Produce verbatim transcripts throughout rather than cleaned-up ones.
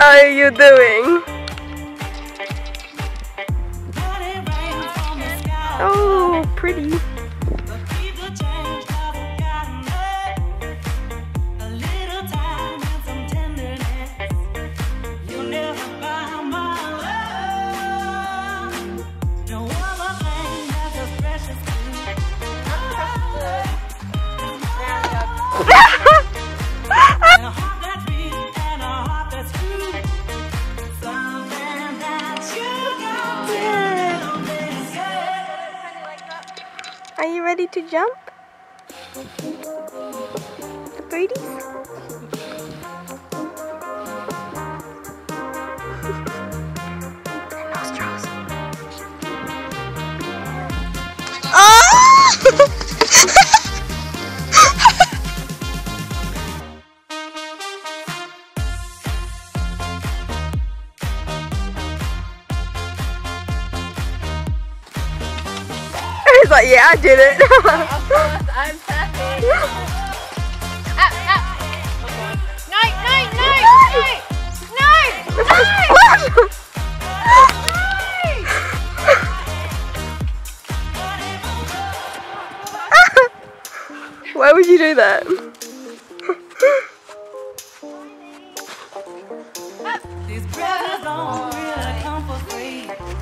are you doing? Oh, pretty. Are you ready to jump? The birdies? Their nostrils. Oh! But yeah, I did it. Of course, I'm happy. Up, up. Night, night, night, night, night, night. Why would you do that?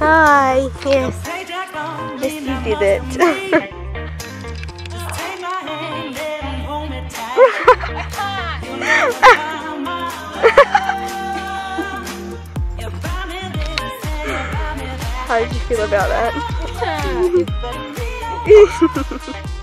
Hi. Yes. Yes, you did it. How did you feel about that?